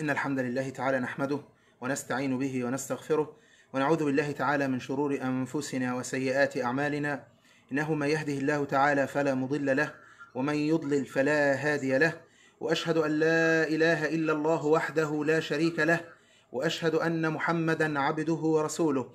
إن الحمد لله تعالى نحمده ونستعين به ونستغفره ونعوذ بالله تعالى من شرور أنفسنا وسيئات أعمالنا، إنه من يهده الله تعالى فلا مضل له ومن يضلل فلا هادي له، وأشهد أن لا إله إلا الله وحده لا شريك له، وأشهد أن محمدا عبده ورسوله،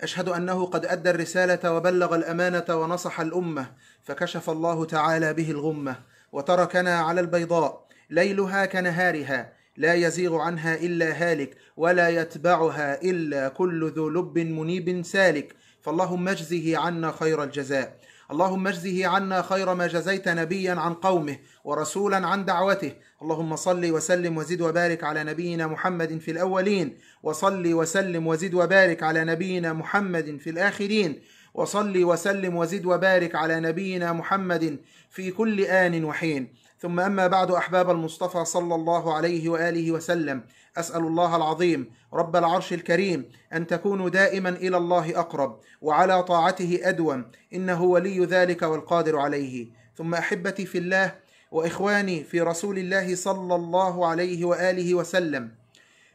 أشهد أنه قد أدى الرسالة وبلغ الأمانة ونصح الأمة، فكشف الله تعالى به الغمة وتركنا على البيضاء ليلها كنهارها لا يزيغ عنها إلا هالك، ولا يتبعها إلا كل ذو لب منيب سالك. فاللهم اجزه عنا خير الجزاء، اللهم اجزه عنا خير ما جزيت نبيا عن قومه ورسولا عن دعوته. اللهم صل وسلم وزد وبارك على نبينا محمد في الأولين، وصل وسلم وزد وبارك على نبينا محمد في الآخرين، وصل وسلم وزد وبارك على نبينا محمد في كل آن وحين. ثم أما بعد، أحباب المصطفى صلى الله عليه وآله وسلم، أسأل الله العظيم رب العرش الكريم أن تكونوا دائما إلى الله أقرب وعلى طاعته أدوم، إنه ولي ذلك والقادر عليه. ثم أحبتي في الله وإخواني في رسول الله صلى الله عليه وآله وسلم،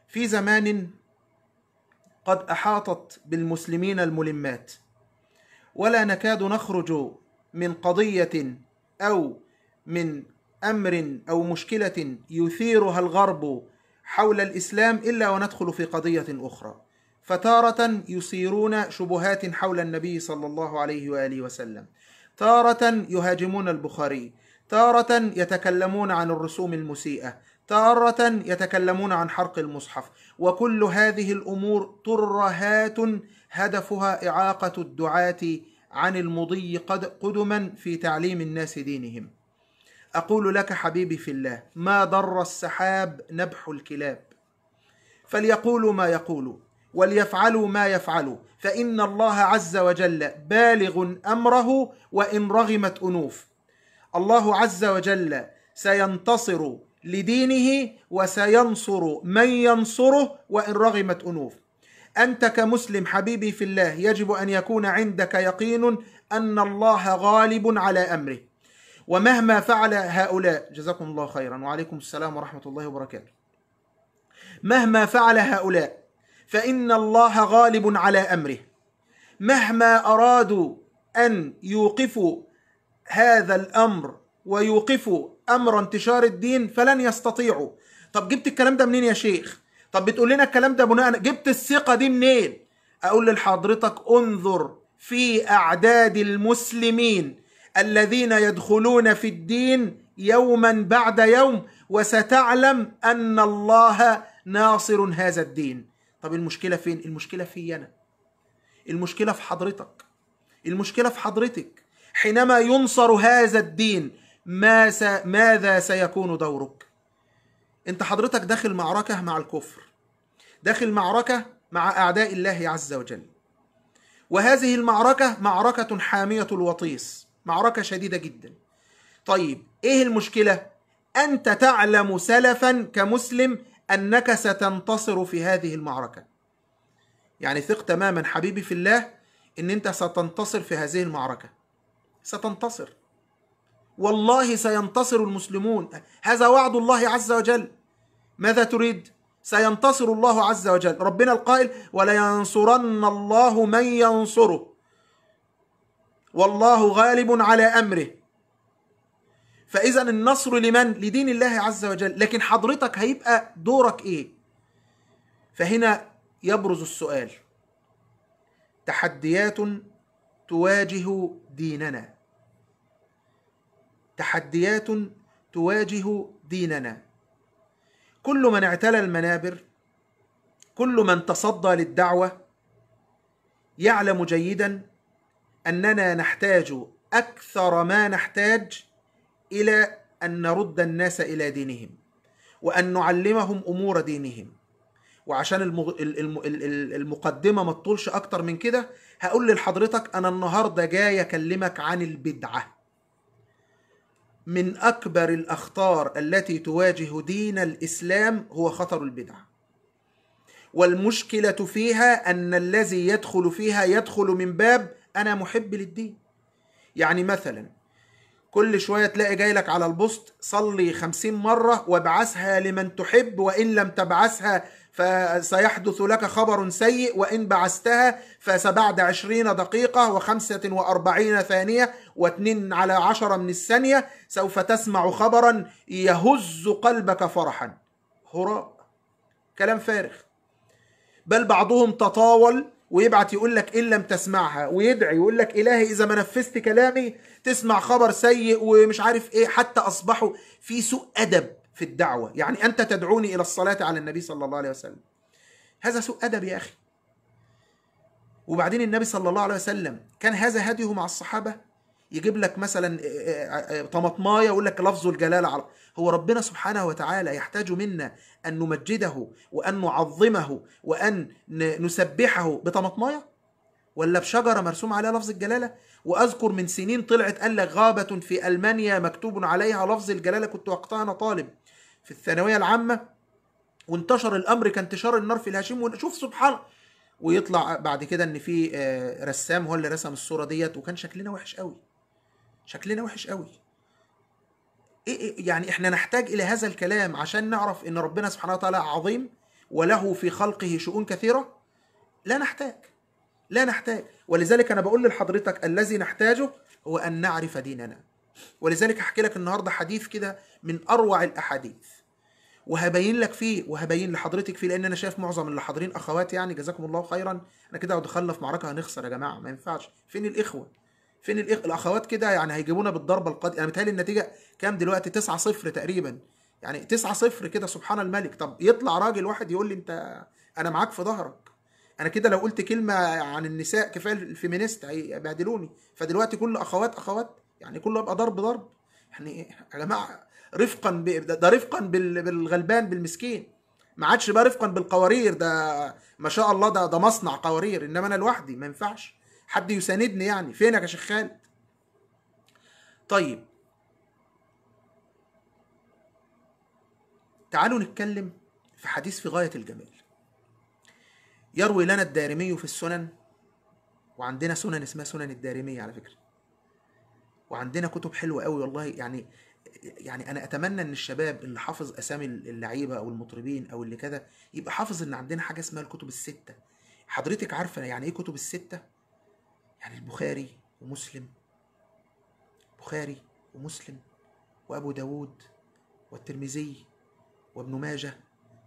في زمان قد أحاطت بالمسلمين الملمات، ولا نكاد نخرج من قضية أو من أمر أو مشكلة يثيرها الغرب حول الإسلام إلا وندخل في قضية أخرى. فتارة يثيرون شبهات حول النبي صلى الله عليه وآله وسلم، تارة يهاجمون البخاري، تارة يتكلمون عن الرسوم المسيئة، تارة يتكلمون عن حرق المصحف. وكل هذه الأمور ترهات هدفها إعاقة الدعاة عن المضي قدما في تعليم الناس دينهم. أقول لك حبيبي في الله، ما ضر السحاب نبح الكلاب، فليقولوا ما يقولوا وليفعلوا ما يفعلوا، فإن الله عز وجل بالغ أمره وإن رغمت أنوف. الله عز وجل سينتصر لدينه وسينصر من ينصره وإن رغمت أنوف. أنت كمسلم حبيبي في الله يجب أن يكون عندك يقين أن الله غالب على أمره، ومهما فعل هؤلاء، جزاكم الله خيرا وعليكم السلام ورحمة الله وبركاته، مهما فعل هؤلاء فإن الله غالب على أمره. مهما أرادوا أن يوقفوا هذا الأمر ويوقفوا أمر انتشار الدين فلن يستطيعوا. طب جبت الكلام ده منين يا شيخ؟ طب بتقول لنا الكلام ده بناء، جبت الثقة دي منين؟ أقول لحضرتك انظر في أعداد المسلمين الذين يدخلون في الدين يوما بعد يوم، وستعلم أن الله ناصر هذا الدين. طب المشكلة فين؟ المشكلة في أنا، المشكلة في حضرتك، المشكلة في حضرتك. حينما ينصر هذا الدين ماذا سيكون دورك؟ انت حضرتك داخل معركة مع الكفر، داخل معركة مع أعداء الله عز وجل، وهذه المعركة معركة حامية الوطيس، معركة شديدة جدا. طيب ايه المشكلة؟ انت تعلم سلفا كمسلم انك ستنتصر في هذه المعركة، يعني ثق تماما حبيبي في الله ان انت ستنتصر في هذه المعركة، ستنتصر والله، سينتصر المسلمون، هذا وعد الله عز وجل. ماذا تريد؟ سينتصر الله عز وجل، ربنا القائل ولينصرن الله من ينصره والله غالب على أمره. فإذا النصر لمن؟ لدين الله عز وجل. لكن حضرتك هيبقى دورك إيه؟ فهنا يبرز السؤال، تحديات تواجه ديننا، تحديات تواجه ديننا. كل من اعتلى المنابر، كل من تصدى للدعوة، يعلم جيدا أننا نحتاج أكثر ما نحتاج إلى أن نرد الناس إلى دينهم وأن نعلمهم أمور دينهم. وعشان المقدمة ما تطولش أكتر من كده، هقول لحضرتك أنا النهاردة جاي أكلمك عن البدعة. من أكبر الأخطار التي تواجه دين الإسلام هو خطر البدعة، والمشكلة فيها أن الذي يدخل فيها يدخل من باب أنا محب للدين. يعني مثلا كل شوية تلاقي جايلك على البوست صلي 50 مرة وابعثها لمن تحب، وإن لم تبعثها فسيحدث لك خبر سيء، وإن بعثتها فسبعد 20 دقيقة و45 ثانية و2/10 من الثانية سوف تسمع خبرا يهز قلبك فرحا. هراء، كلام فارغ. بل بعضهم تطاول ويبعت يقول لك إن لم تسمعها، ويدعي يقول لك إلهي إذا ما نفذت كلامي تسمع خبر سيء ومش عارف إيه، حتى أصبحوا في سوء أدب في الدعوة. يعني أنت تدعوني إلى الصلاة على النبي صلى الله عليه وسلم، هذا سوء أدب يا أخي. وبعدين النبي صلى الله عليه وسلم كان هذا هديه مع الصحابة، يجيب لك مثلا طماطماية يقول لك لفظ الجلالة على هو. ربنا سبحانه وتعالى يحتاج منا أن نمجده وأن نعظمه وأن نسبحه بطماطماية ولا بشجرة مرسوم عليها لفظ الجلالة؟ وأذكر من سنين طلعت قال لك غابة في ألمانيا مكتوب عليها لفظ الجلالة، كنت وقتها أنا طالب في الثانوية العامة، وانتشر الأمر كانتشار النار في الهشيم. وشوف سبحان، ويطلع بعد كده إن في رسام هو اللي رسم الصورة ديت، وكان شكلنا وحش قوي، شكلنا وحش قوي. يعني احنا نحتاج الى هذا الكلام عشان نعرف ان ربنا سبحانه وتعالى عظيم وله في خلقه شؤون كثيرة. لا نحتاج، لا نحتاج. ولذلك انا بقول لحضرتك الذي نحتاجه هو ان نعرف ديننا. ولذلك هحكي لك النهاردة حديث كده من اروع الاحاديث، وهبين لك فيه وهبين لحضرتك فيه، لان انا شايف معظم اللي حاضرين اخوات، يعني جزاكم الله خيرا. انا كده دخلنا في معركة هنخسر يا جماعة، ما ينفعش. فين الاخوة؟ فين الاخوات كده؟ يعني هيجيبونا بالضربه القاضيه. انا متهيألي النتيجه كام دلوقتي؟ 9-0 تقريبا، يعني 9-0 كده. سبحان الملك. طب يطلع راجل واحد يقول لي انت انا معاك في ظهرك. انا كده لو قلت كلمه عن النساء كفايه الفيمينيست هيبهدلوني. فدلوقتي كل اخوات اخوات، يعني كله يبقى ضرب. يعني يا جماعه رفقا ده رفقا بالغلبان بالمسكين، ما عادش بقى رفقا بالقوارير. ده ما شاء الله ده مصنع قوارير، انما انا لوحدي ما ينفعش حد يساندني. يعني فينك يا شيخ خالد؟ طيب تعالوا نتكلم في حديث في غاية الجمال. يروي لنا الدارمي في السنن، وعندنا سنن اسمها سنن الدارمي على فكرة، وعندنا كتب حلوة قوي والله. يعني انا اتمنى ان الشباب اللي حافظ اسامي اللعيبة او المطربين او اللي كده يبقى حافظ ان عندنا حاجة اسمها الكتب الستة. حضرتك عارفة يعني ايه كتب الستة؟ يعني البخاري ومسلم، وأبو داود والترمذي وابن ماجه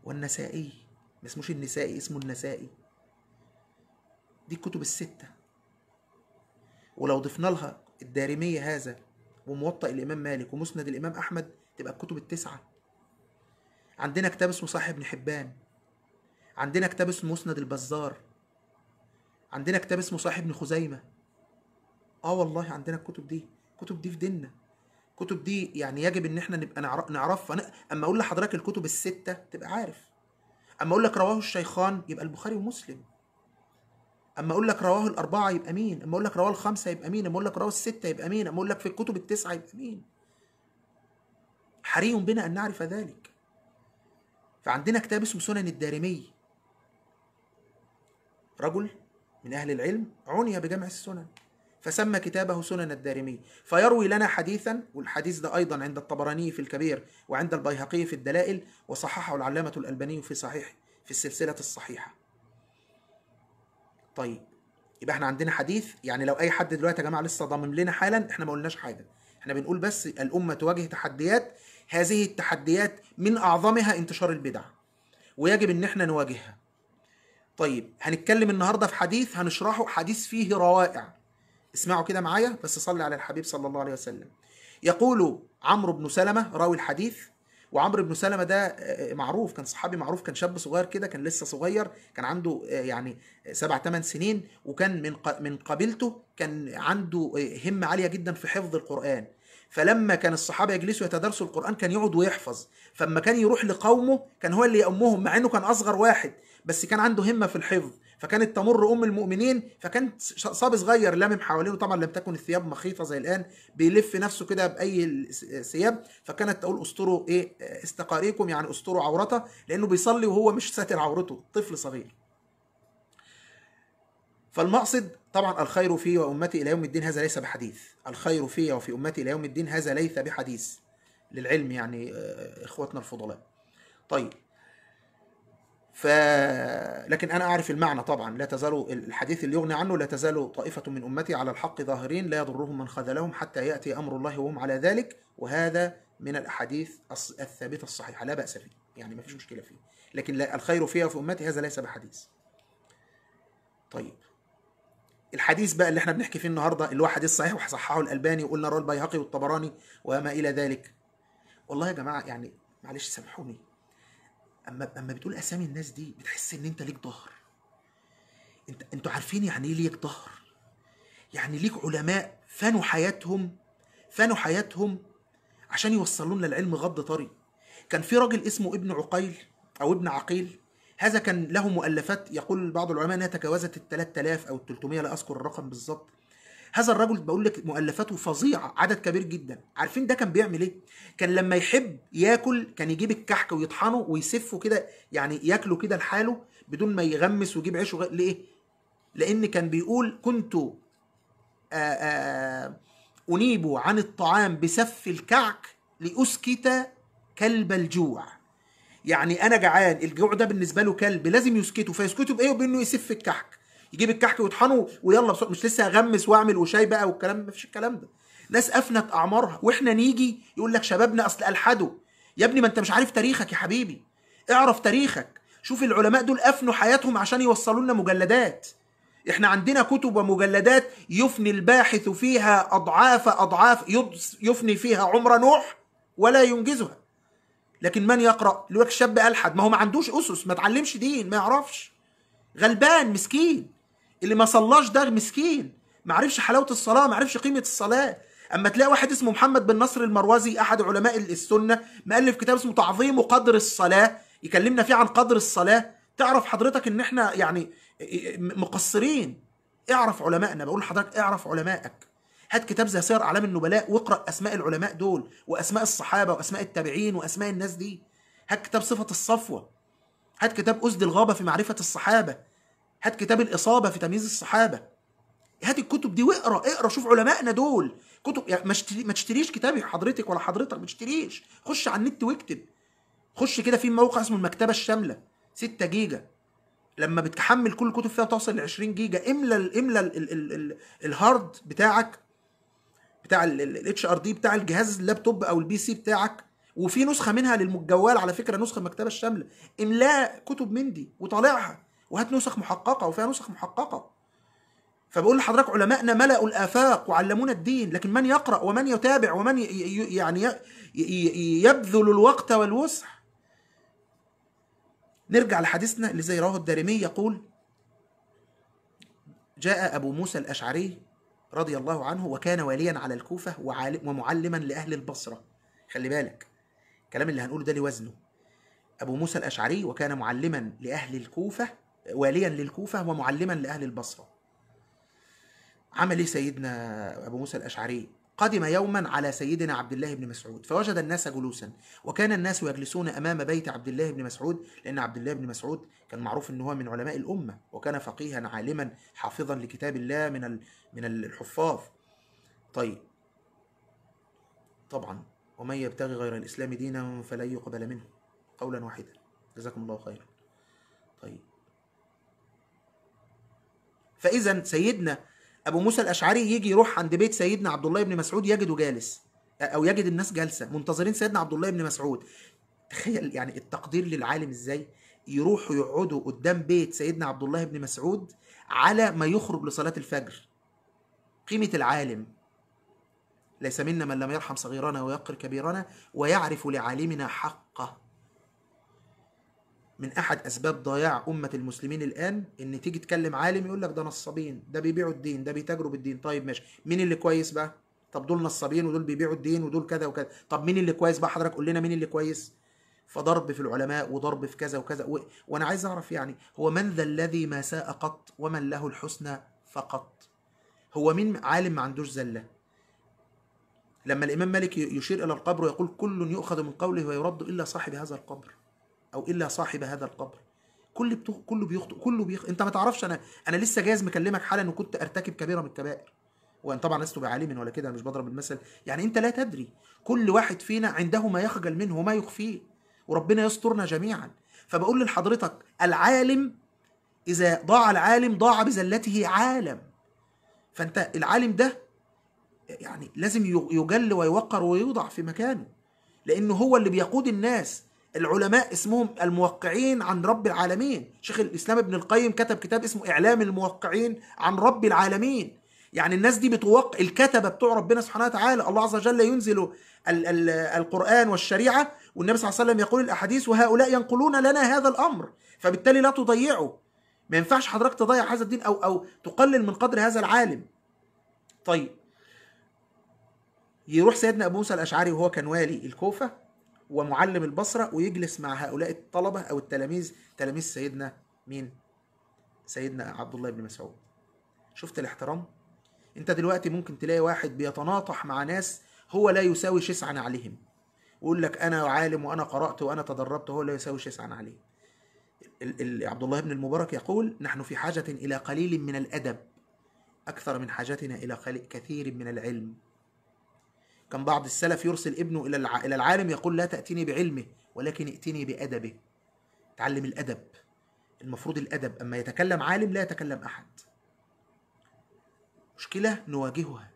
والنسائي. ما اسموش النسائي، اسمه النسائي. دي الكتب الستة. ولو ضفنا لها الدارمي هذا وموطأ الإمام مالك ومسند الإمام أحمد تبقى الكتب التسعة. عندنا كتاب اسمه صحيح ابن حبان، عندنا كتاب اسمه مسند البزار، عندنا كتاب اسمه صاحب ابن خزيمة. والله عندنا الكتب دي، الكتب دي في ديننا. الكتب دي يعني يجب ان احنا نبقى نعرفها. اما اقول لحضرتك الكتب الستة تبقى عارف. اما اقول لك رواه الشيخان يبقى البخاري ومسلم. اما اقول لك رواه الاربعة يبقى مين؟ اما اقول لك رواه الخمسة يبقى مين؟ اما اقول لك رواه الستة يبقى مين؟ اما اقول لك في الكتب التسعة يبقى مين؟ حري بنا ان نعرف ذلك. فعندنا كتاب اسمه سنن الدارمي، رجل من أهل العلم عني بجمع السنن فسمى كتابه سنن الدارمي. فيروي لنا حديثا، والحديث ده أيضا عند الطبراني في الكبير وعند البيهقي في الدلائل، وصححه العلامة الألباني في صحيح في السلسلة الصحيحة. طيب يبقى احنا عندنا حديث. يعني لو أي حد دلوقتي يا جماعة لسه ضامم لنا حالا، احنا ما قلناش حاجة، احنا بنقول بس الأمة تواجه تحديات. هذه التحديات من أعظمها انتشار البدع، ويجب ان احنا نواجهها. طيب هنتكلم النهاردة في حديث هنشرحه، حديث فيه روائع. اسمعوا كده معايا بس، صلي على الحبيب صلى الله عليه وسلم. يقول عمرو بن سلمة راوي الحديث. وعمرو بن سلمة ده معروف، كان صحابي معروف، كان شاب صغير كده، كان لسه صغير، كان عنده يعني 7-8 سنين، وكان من قبيلته، كان عنده همة عالية جدا في حفظ القرآن. فلما كان الصحابة يجلسوا يتدارسوا القرآن كان يقعد ويحفظ. فلما كان يروح لقومه كان هو اللي يأمهم، مع انه كان اصغر واحد، بس كان عنده همة في الحفظ. فكانت تمر ام المؤمنين، فكان صبي صغير لامم حوالينه، طبعا لم تكن الثياب مخيطة زي الان، بيلف نفسه كده باي ثياب. فكانت تقول استروا ايه استقاريكم، يعني استروا عورته، لانه بيصلي وهو مش ساتر عورته، طفل صغير. فالمقصد طبعا الخير في وأمتي إلى يوم الدين هذا ليس بحديث، الخير في وفي أمتي إلى يوم الدين هذا ليس بحديث، للعلم يعني إخوتنا الفضلاء. طيب لكن أنا أعرف المعنى طبعا، لا تزال الحديث اللي يغني عنه لا تزال طائفة من أمتي على الحق ظاهرين لا يضرهم من خذلهم حتى يأتي أمر الله وهم على ذلك، وهذا من الأحاديث الثابتة الصحيحة لا بأس فيه، يعني ما فيش مشكلة فيه، لكن الخير فيها وفي أمتي هذا ليس بحديث. طيب الحديث بقى اللي احنا بنحكي فيه النهارده اللي هو حديث صحيح وصححه الألباني وقلنا رواه البيهقي والطبراني وما إلى ذلك، والله يا جماعة يعني معلش سامحوني، أما بتقول أسامي الناس دي بتحس إن أنت ليك ظهر. أنتوا عارفين يعني إيه ليك ظهر؟ يعني ليك علماء فانوا حياتهم عشان يوصلون للعلم غض طري. كان في راجل اسمه ابن عقيل أو ابن عقيل، هذا كان له مؤلفات يقول بعض العلماء أنها تجاوزت ال 3000 أو ال 300 لا أذكر الرقم بالظبط. هذا الرجل بقول لك مؤلفاته فظيعه، عدد كبير جدا. عارفين ده كان بيعمل ايه؟ كان لما يحب ياكل كان يجيب الكحك ويطحنه ويسفه كده، يعني ياكله كده لحاله بدون ما يغمس ويجيب عيش ليه؟ لان كان بيقول كنت انيب عن الطعام بسف الكعك لاسكت كلب الجوع. يعني انا جعان، الجوع ده بالنسبه له كلب لازم يسكته، فيسكته بايه؟ بانه يسف الكحك، يجيب الكحك ويطحنه ويلا بسرعه، مش لسه هغمس واعمل وشاي بقى والكلام، مفيش الكلام ده. ناس افنت اعمارها، واحنا نيجي يقول لك شبابنا اصل الحدوا. يا ابني ما انت مش عارف تاريخك يا حبيبي، اعرف تاريخك، شوف العلماء دول افنوا حياتهم عشان يوصلوا لنا مجلدات. احنا عندنا كتب ومجلدات يفني الباحث فيها اضعاف اضعاف، يفني فيها عمر نوح ولا ينجزها. لكن من يقرا؟ يقول لك شاب الحد، ما هو ما عندوش اسس، ما اتعلمش دين، ما يعرفش، غلبان مسكين. اللي ما صلاش ده مسكين، ما عرفش حلاوه الصلاه، ما عرفش قيمه الصلاه. اما تلاقي واحد اسمه محمد بن نصر المروزي احد علماء السنه، مؤلف كتاب اسمه تعظيم وقدر الصلاه، يكلمنا فيه عن قدر الصلاه. تعرف حضرتك ان احنا يعني مقصرين. اعرف علمائنا، بقول لحضرتك اعرف علمائك. هات كتاب زي سير اعلام النبلاء واقرا اسماء العلماء دول واسماء الصحابه واسماء التابعين واسماء الناس دي. هات كتاب صفه الصفوه، هات كتاب أسد الغابه في معرفه الصحابه، هات كتاب الإصابة في تمييز الصحابة. هات الكتب دي واقرا، اقرا شوف علمائنا دول كتب، يعني ما تشتريش كتابي حضرتك ولا حضرتك ما تشتريش، خش على النت واكتب. خش كده في موقع اسمه المكتبة الشاملة 6 جيجا، لما بتحمل كل الكتب فيها توصل ل 20 جيجا. املى الهارد بتاعك بتاع الاتش ار دي بتاع الجهاز اللابتوب او البي سي بتاعك، وفي نسخة منها للجوال على فكرة، نسخة المكتبة الشاملة، املاه كتب من دي وطالعها، وهات نسخ محققة وفيها نسخ محققة. فبقول لحضرتك علمائنا ملأوا الآفاق وعلمونا الدين، لكن من يقرأ ومن يتابع ومن يعني يبذل الوقت والوسح. نرجع لحديثنا اللي زي رواه الدارمي، يقول جاء أبو موسى الأشعري رضي الله عنه وكان واليا على الكوفة ومعلما لأهل البصرة. خلي بالك الكلام اللي هنقوله ده لوزنه. أبو موسى الأشعري وكان معلما لأهل الكوفة، واليا للكوفة ومعلما لأهل البصرة. عمل إيه سيدنا أبو موسى الأشعري؟ قدم يوما على سيدنا عبد الله بن مسعود فوجد الناس جلوسا، وكان الناس يجلسون أمام بيت عبد الله بن مسعود، لأن عبد الله بن مسعود كان معروف أنه هو من علماء الأمة، وكان فقيها عالما حافظا لكتاب الله من الحفاظ. طيب طبعا ومن يبتغي غير الإسلام دينا فلن يقبل منه، قولا واحدا. جزاكم الله خيرا. طيب فإذا سيدنا أبو موسى الأشعري يجي يروح عند بيت سيدنا عبد الله بن مسعود يجده جالس، أو يجد الناس جالسة منتظرين سيدنا عبد الله بن مسعود. تخيل يعني التقدير للعالم إزاي، يروحوا يقعدوا قدام بيت سيدنا عبد الله بن مسعود على ما يخرج لصلاة الفجر. قيمة العالم، ليس منا من لم يرحم صغيرنا ويقر كبيرنا ويعرف لعالمنا حقه. من أحد أسباب ضياع أمة المسلمين الآن إن تيجي تكلم عالم يقول لك ده نصابين، ده بيبيعوا الدين، ده بيتاجروا بالدين. طيب ماشي، مين اللي كويس بقى؟ طب دول نصابين ودول بيبيعوا الدين ودول كذا وكذا، طب مين اللي كويس بقى حضرتك؟ قول لنا مين اللي كويس؟ فضرب في العلماء وضرب في كذا وكذا. وأنا عايز أعرف يعني هو من ذا الذي ما ساء قط ومن له الحسنى فقط؟ هو مين عالم ما عندوش زلة؟ لما الإمام مالك يشير إلى القبر ويقول كل يؤخذ من قوله ويرد إلا صاحب هذا القبر أو إلا صاحب هذا القبر، كله بيخطئ، كله انت ما تعرفش. انا لسه جايز مكلمك حالا ان كنت ارتكب كبيره من الكبائر، وان طبعا لست بعالم ولا كده، انا مش بضرب المثل، يعني انت لا تدري، كل واحد فينا عنده ما يخجل منه وما يخفيه، وربنا يسترنا جميعا. فبقول لحضرتك العالم، اذا ضاع العالم ضاع بزلته عالم، فانت العالم ده يعني لازم يجل ويوقر ويوضع في مكانه، لانه هو اللي بيقود الناس. العلماء اسمهم الموقعين عن رب العالمين. شيخ الاسلام ابن القيم كتب كتاب اسمه اعلام الموقعين عن رب العالمين، يعني الناس دي بتوقع الكتبه بتوع ربنا سبحانه وتعالى. الله عز وجل ينزل القرآن والشريعه، والنبي صلى الله عليه وسلم يقول الاحاديث، وهؤلاء ينقلون لنا هذا الامر، فبالتالي لا تضيعه. ما ينفعش حضرتك تضيع هذا الدين او تقلل من قدر هذا العالم. طيب، يروح سيدنا ابو موسى الاشعري وهو كان والي الكوفه ومعلم البصره، ويجلس مع هؤلاء الطلبه او التلاميذ، تلاميذ سيدنا مين؟ سيدنا عبد الله بن مسعود. شفت الاحترام؟ انت دلوقتي ممكن تلاقي واحد بيتناطح مع ناس هو لا يساوي شسعا عليهم، ويقول لك انا عالم وانا قرات وانا تدربت، هو لا يساوي شسعا عليه. عبد الله بن المبارك يقول: نحن في حاجه الى قليل من الادب اكثر من حاجتنا الى كثير من العلم. كان بعض السلف يرسل ابنه الى العالم يقول: لا تاتيني بعلمه ولكن ائتني بادبه، تعلم الادب، المفروض الادب، اما يتكلم عالم لا يتكلم احد. مشكلة نواجهها،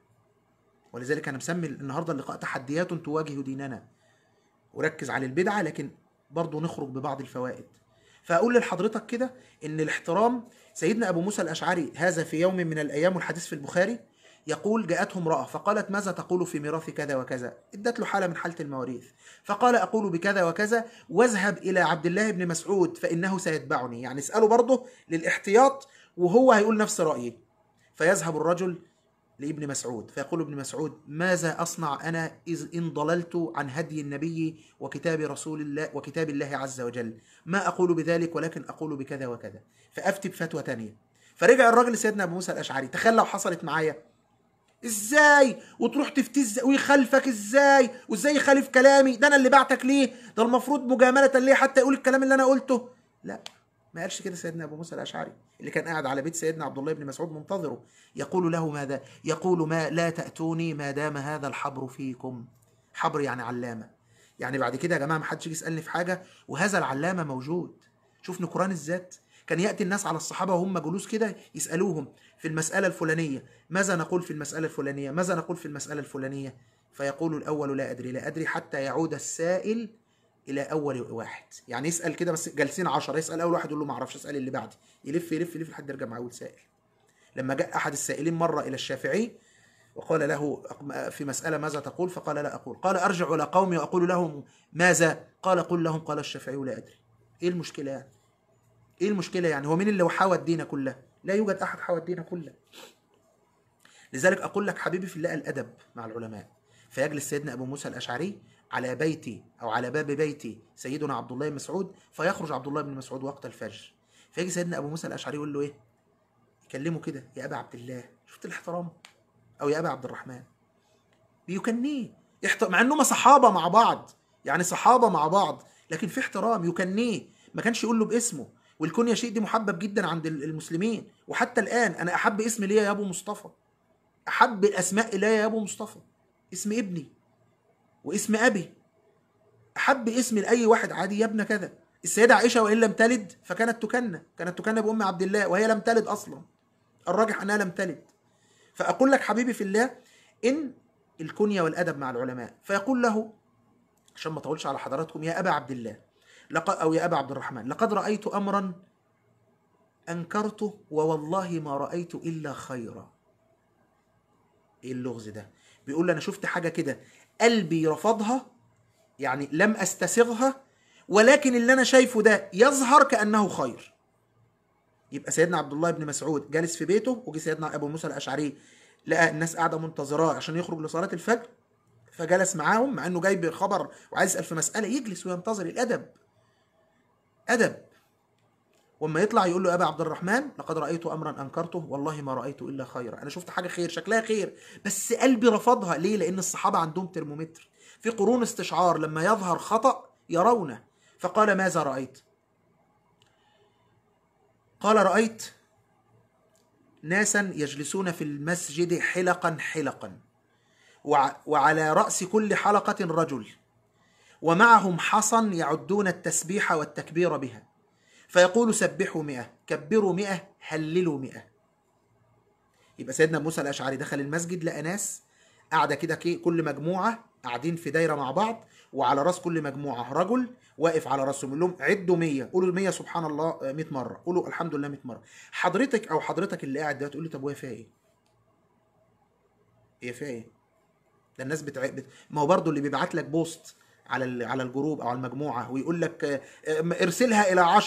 ولذلك أنا مسمي النهاردة اللقاء تحديات تواجه ديننا، وركز على البدعة لكن برضو نخرج ببعض الفوائد. فأقول لحضرتك كده إن الاحترام. سيدنا أبو موسى الأشعري هذا في يوم من الأيام، والحديث في البخاري، يقول: جاءته امرأة فقالت: ماذا تقول في ميراث كذا وكذا؟ ادت له حالة من حالة المواريث، فقال: أقول بكذا وكذا، واذهب إلى عبد الله بن مسعود فإنه سيتبعني. يعني اسأله برضو للاحتياط، وهو هيقول نفس رأيه. فيذهب الرجل لابن مسعود فيقول ابن مسعود: ماذا أصنع أنا إذ إن ضللت عن هدي النبي وكتاب رسول الله وكتاب الله عز وجل؟ ما أقول بذلك ولكن أقول بكذا وكذا، فأفتي بفتوى تانية. فرجع الرجل لسيدنا أبو موسى الأشعري: تخيل لو حصلت معايا، إزاي وتروح تفتي ويخالفك إزاي، وإزاي يخالف كلامي؟ ده أنا اللي بعتك ليه، ده المفروض مجاملة ليه حتى يقول الكلام اللي أنا قلته. لا، ما قالش كده سيدنا أبو موسى الأشعري اللي كان قاعد على بيت سيدنا عبد الله بن مسعود منتظره، يقول له ماذا؟ يقول: ما لا تأتوني ما دام هذا الحبر فيكم. حبر يعني علامة، يعني بعد كده يا جماعة ما حدش يجي يسألني في حاجة، وهذا العلامة موجود. شوف نكران الذات، كان يأتي الناس على الصحابة وهم جلوس كده يسألوهم في المسألة الفلانية: ماذا نقول في المسألة الفلانية؟ ماذا نقول في المسألة الفلانية؟ فيقول الأول: لا أدري لا أدري، حتى يعود السائل إلى أول واحد. يعني يسأل كده، بس جالسين 10، يسأل أول واحد يقول له ما أعرفش، اسأل اللي بعدي، يلف يلف يلف لحد يرجع مع أول سائل. لما جاء أحد السائلين مرة إلى الشافعي وقال له في مسألة: ماذا تقول؟ فقال: لا أقول. قال: أرجع إلى قومي وأقول لهم ماذا؟ قال: قل لهم قال الشافعي لا أدري. إيه المشكلة يعني؟ إيه المشكلة يعني؟ هو مين اللي حاوى الدين كله؟ لا يوجد أحد حاوى الدين كله. لذلك أقول لك حبيبي في الله الأدب مع العلماء. فيجلس سيدنا أبو موسى الأشعري على بيتي أو على باب بيتي سيدنا عبد الله بن مسعود، فيخرج عبد الله بن مسعود وقت الفجر، فيجي سيدنا أبو موسى الأشعري يقول له إيه؟ يكلمه كده: يا أبا عبد الله. شفت الاحترام؟ أو يا أبا عبد الرحمن، بيكنيه، مع إنهم صحابة مع بعض، يعني صحابة مع بعض، لكن في احترام، يكنيه، ما كانش يقول له باسمه. والكنية شيء دي محبب جدا عند المسلمين، وحتى الآن أنا أحب اسم ليا يا أبو مصطفى، أحب الأسماء إلي يا أبو مصطفى، اسم ابني واسم أبي، أحب اسم لأي واحد عادي، يا ابن كذا. السيدة عائشة وإن لم تلد فكانت تكنى، كانت تكنى بأم عبد الله وهي لم تلد أصلا، الراجح أنها لم تلد. فأقول لك حبيبي في الله إن الكنية والأدب مع العلماء. فيقول له، عشان ما أطولش على حضراتكم: يا أبا عبد الله أو يا أبا عبد الرحمن، لقد رأيت أمرا أنكرته ووالله ما رأيت إلا خيرا. إيه اللغز ده؟ بيقول له: أنا شفت حاجة كده قلبي رفضها، يعني لم أستسغها، ولكن اللي أنا شايفه ده يظهر كأنه خير. يبقى سيدنا عبد الله بن مسعود جالس في بيته، وجي سيدنا أبو موسى الأشعري لقى الناس قاعدة منتظراه عشان يخرج لصلاة الفجر، فجلس معاهم مع إنه جايب خبر وعايز يسأل في مسألة، يجلس وينتظر. الأدب أدب. وما يطلع يقول له: أبا عبد الرحمن، لقد رأيت أمرا أنكرته والله ما رأيته إلا خيرا. أنا شفت حاجة خير، شكلها خير، بس قلبي رفضها. ليه؟ لأن الصحابة عندهم ترمومتر، في قرون استشعار، لما يظهر خطأ يرونه. فقال: ماذا رأيت؟ قال رأيت ناسا يجلسون في المسجد حلقا حلقا، وعلى رأس كل حلقة رجل، ومعهم حصى يعدون التسبيح والتكبير بها، فيقول سبحوا 100، كبروا 100، هللوا 100. يبقى سيدنا موسى الأشعري دخل المسجد لقى ناس قاعدة كده، كل مجموعة قاعدين في دايرة مع بعض، وعلى رأس كل مجموعة رجل واقف على رأسهم، يقول لهم عدوا 100، قولوا 100 سبحان الله 100 مرة، قولوا الحمد لله 100 مرة. حضرتك أو حضرتك اللي قاعد ده تقول لي طب وهي فيها إيه؟ هي فيها إيه؟ ده الناس ما هو برضه اللي بيبعت لك بوست على الجروب او على المجموعه ويقول لك ارسلها الى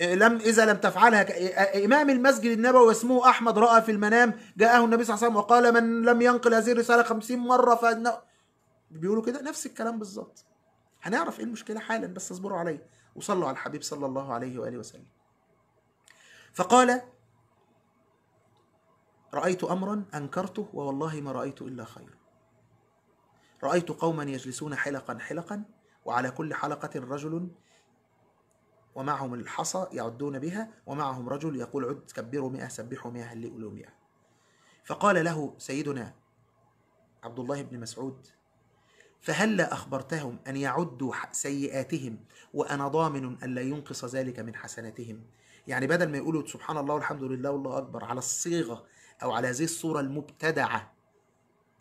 10، اذا لم تفعلها امام اسجد النبوي واسمه احمد راى في المنام جاءه النبي صلى الله عليه وسلم وقال من لم ينقل هذه الرساله 50 مره بيقولوا كده نفس الكلام بالظبط. هنعرف ايه المشكله حالا، بس اصبروا علي وصلوا على الحبيب صلى الله عليه واله وسلم. فقال رايت امرا انكرته ووالله ما رايت الا خيرا، رأيت قوما يجلسون حلقا حلقا، وعلى كل حلقة رجل، ومعهم الحصى يعدون بها، ومعهم رجل يقول عد كبروا 100 سبحوا 100 هللوا 100. فقال له سيدنا عبد الله بن مسعود فهلا أخبرتهم أن يعدوا سيئاتهم وأنا ضامن أن لا ينقص ذلك من حسناتهم؟ يعني بدل ما يقولوا سبحان الله والحمد لله والله أكبر على الصيغة أو على هذه الصورة المبتدعة،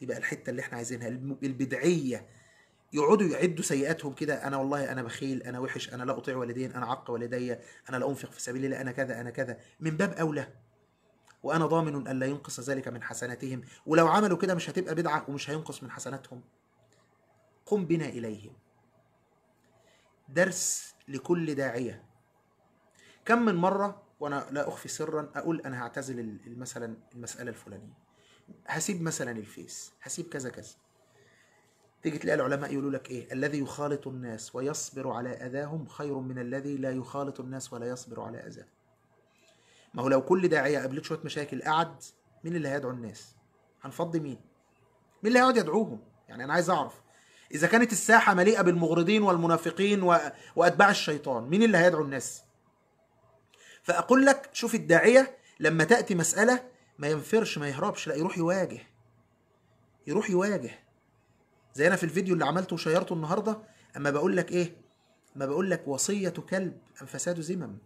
يبقى الحته اللي احنا عايزينها البدعيه، يقعدوا يعدوا سيئاتهم كده، انا والله انا بخيل، انا وحش، انا لا اطيع والدين، انا عق والدي، انا لا انفق في سبيل الله، انا كذا انا كذا، من باب اولى وانا ضامن ان لا ينقص ذلك من حسناتهم، ولو عملوا كده مش هتبقى بدعه ومش هينقص من حسناتهم. قم بنا اليهم. درس لكل داعيه. كم من مره وانا لا اخفي سرا اقول انا هعتزل مثلا المساله الفلانيه، هسيب مثلا الفيس، هسيب كذا كذا، تيجي تلاقي العلماء يقولوا لك ايه؟ الذي يخالط الناس ويصبر على اذاهم خير من الذي لا يخالط الناس ولا يصبر على اذاهم. ما هو لو كل داعيه قابلت شويه مشاكل قعد، مين اللي هيدعو الناس؟ هنفضي مين؟ مين اللي هيقعد يدعوهم؟ يعني انا عايز اعرف اذا كانت الساحه مليئه بالمغرضين والمنافقين واتباع الشيطان، مين اللي هيدعو الناس؟ فاقول لك شوف الداعيه لما تاتي مساله ما ينفرش ما يهربش، لا يروح يواجه، يروح يواجه، زي انا في الفيديو اللي عملته وشيرته النهارده، اما بقول لك ايه؟ اما بقول لك وصيه كلب ام فساد زمم،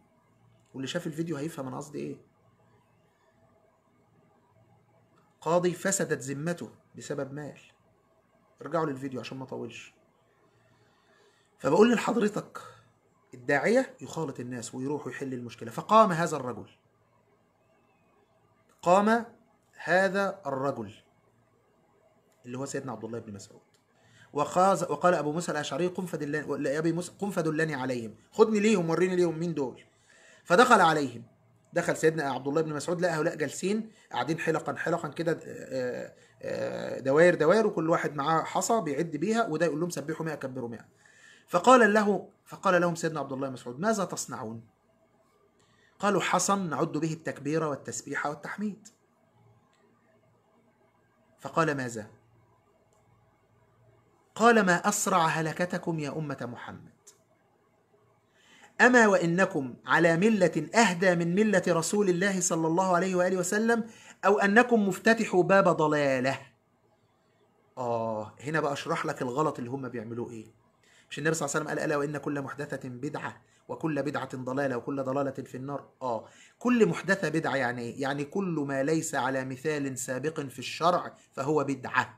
واللي شاف الفيديو هيفهم انا قصدي ايه. قاضي فسدت ذمته بسبب مال، ارجعوا للفيديو عشان ما اطولش. فبقول لحضرتك الداعيه يخالط الناس ويروح يحل المشكله. فقام هذا الرجل، قام هذا الرجل اللي هو سيدنا عبد الله بن مسعود، وقال أبو موسى الأشعري قم فدلني عليهم، خدني ليهم وريني ليهم مين دول. فدخل عليهم، دخل سيدنا عبد الله بن مسعود لقى هؤلاء جالسين قاعدين حلقا حلقا كده، دوائر دوائر، وكل واحد معاه حصى بيعد بيها، وده يقول لهم سبحوا 100 كبروا 100. فقال لهم سيدنا عبد الله بن مسعود ماذا تصنعون؟ قالوا حصى نعد به التكبير والتسبيح والتحميد. فقال ماذا؟ قال ما أسرع هلكتكم يا أمة محمد، أما وإنكم على ملة أهدى من ملة رسول الله صلى الله عليه وآله وسلم، أو أنكم مفتتحوا باب ضلالة. هنا بقى أشرح لك الغلط اللي هم بيعملوه إيه. مش النبي صلى الله عليه وسلم قال ألا وإن كل محدثة بدعة وكل بدعة ضلالة وكل ضلالة في النار؟ كل محدثة بدعة يعني ايه؟ يعني كل ما ليس على مثال سابق في الشرع فهو بدعة.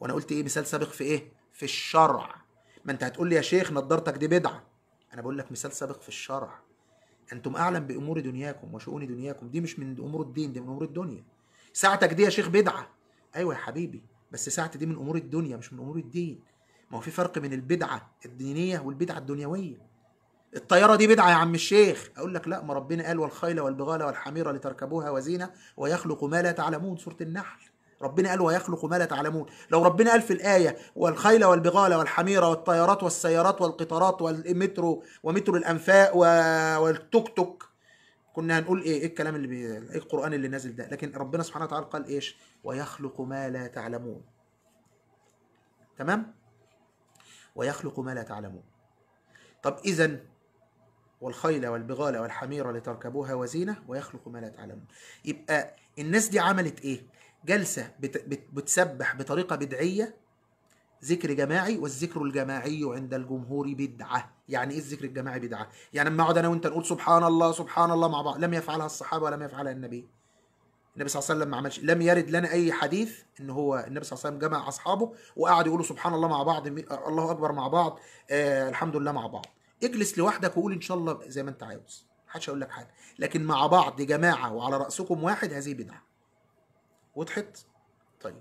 وانا قلت ايه مثال سابق في ايه؟ في الشرع. ما انت هتقول لي يا شيخ نضارتك دي بدعة، انا بقول لك مثال سابق في الشرع، انتم اعلم بامور دنياكم وشؤون دنياكم، دي مش من امور الدين، دي من امور الدنيا. ساعتك دي يا شيخ بدعة، ايوه يا حبيبي، بس ساعتي دي من امور الدنيا مش من امور الدين. ما هو في فرق بين البدعة الدينية والبدعة الدنيوية. الطيارة دي بدعة يا عم الشيخ، أقول لك لا، ما ربنا قال والخيل والبغال والحمير لتركبوها وزينة ويخلق ما لا تعلمون، سورة النحل، ربنا قال ويخلق ما لا تعلمون. لو ربنا قال في الآية والخيل والبغال والحمير والطيارات والسيارات والقطارات والمترو ومترو الأنفاق والتوك توك، كنا هنقول ايه الكلام اللي ايه القرآن اللي نازل ده؟ لكن ربنا سبحانه وتعالى قال ايش؟ ويخلق ما لا تعلمون. تمام؟ ويخلق ما لا تعلمون. طب إذن والخيل والبغال والحمير لتركبوها وزينة ويخلق ما لا تعلمون. يبقى الناس دي عملت ايه؟ جلسة بتسبح بطريقة بدعية، ذكر جماعي، والذكر الجماعي عند الجمهور بدعة. يعني ايه الذكر الجماعي بدعة؟ يعني اما اقعد انا وانت نقول سبحان الله سبحان الله مع بعض، لم يفعلها الصحابة ولم يفعلها النبي صلى الله عليه وسلم ما عملش، لم يرد لنا اي حديث ان هو النبي صلى الله عليه وسلم جمع اصحابه وقعد يقولوا سبحان الله مع بعض، الله اكبر مع بعض، الحمد لله مع بعض. اجلس لوحدك وقول ان شاء الله زي ما انت عاوز، محدش هيقول لك حاجه، لكن مع بعض جماعه وعلى راسكم واحد هذه بدعه. وضحت؟ طيب.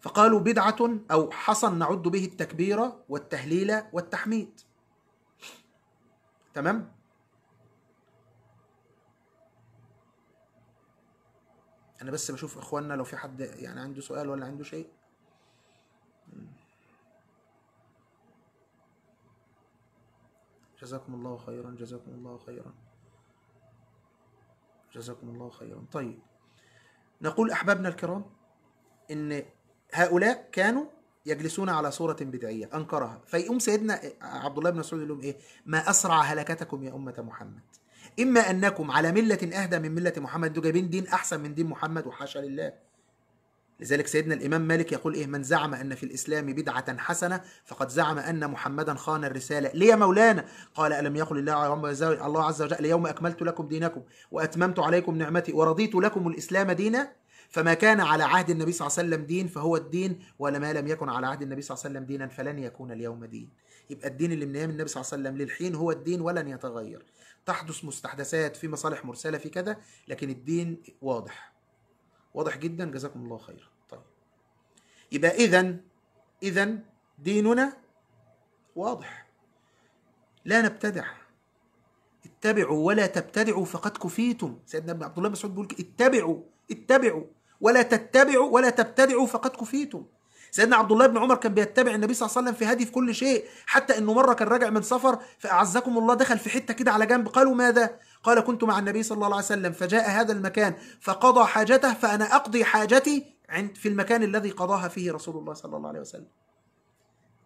فقالوا بدعه او حصن نعد به التكبير والتهليل والتحميد. تمام؟ أنا بس بشوف إخواننا لو في حد يعني عنده سؤال ولا عنده شيء. جزاكم الله خيرا، جزاكم الله خيرا، جزاكم الله خيرا. طيب، نقول أحبابنا الكرام إن هؤلاء كانوا يجلسون على صورة بدعية أنكرها، فيقوم سيدنا عبد الله بن مسعود يقول لهم إيه؟ ما أسرع هلكتكم يا أمة محمد، إما أنكم على ملة أهدى من ملة محمد، دول جايبين دين أحسن من دين محمد، وحاشا لله. لذلك سيدنا الإمام مالك يقول إيه؟ من زعم أن في الإسلام بدعة حسنة فقد زعم أن محمدا خان الرسالة. ليه يا مولانا؟ قال ألم يقل الله عز وجل اليوم أكملت لكم دينكم وأتممت عليكم نعمتي ورضيت لكم الإسلام دينا، فما كان على عهد النبي صلى الله عليه وسلم دين فهو الدين، ولما لم يكن على عهد النبي صلى الله عليه وسلم دينا فلن يكون اليوم دين. يبقى الدين اللي من أيام النبي صلى الله عليه وسلم للحين هو الدين ولن يتغير. تحدث مستحدثات في مصالح مرسلة في كذا، لكن الدين واضح، واضح جدا. جزاكم الله خيرا. طيب، يبقى إذن ديننا واضح، لا نبتدع. اتبعوا ولا تبتدعوا فقد كفيتم. سيدنا عبد الله بن مسعود بيقول اتبعوا ولا تتبعوا ولا تبتدعوا فقد كفيتم. سيدنا عبد الله بن عمر كان بيتبع النبي صلى الله عليه وسلم في هدي في كل شيء، حتى انه مره كان راجع من سفر فاعزكم الله دخل في حته كده على جنب، قالوا ماذا؟ قال كنت مع النبي صلى الله عليه وسلم فجاء هذا المكان فقضى حاجته فانا اقضي حاجتي في المكان الذي قضاها فيه رسول الله صلى الله عليه وسلم.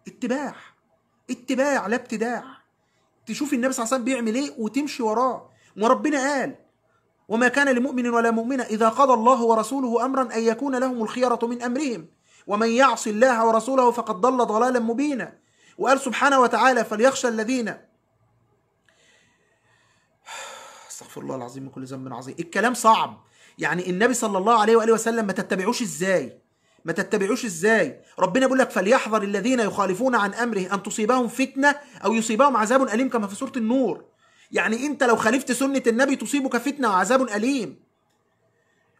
اتباع لا ابتداع. تشوف النبي صلى الله عليه وسلم بيعمل ايه وتمشي وراه. وربنا قال وما كان لمؤمن ولا مؤمنه اذا قضى الله ورسوله امرا ان يكون لهم الخيره من امرهم ومن يعص الله ورسوله فقد ضل ضلالا مبينا. وقال سبحانه وتعالى فليخشى الذين استغفر الله العظيم من كل ذنب عظيم. الكلام صعب، يعني النبي صلى الله عليه وآله وسلم ما تتبعوش ازاي؟ ربنا بيقول لك فليحذر الذين يخالفون عن امره ان تصيبهم فتنه او يصيبهم عذاب اليم، كما في سوره النور. يعني انت لو خالفت سنه النبي تصيبك فتنه وعذاب اليم.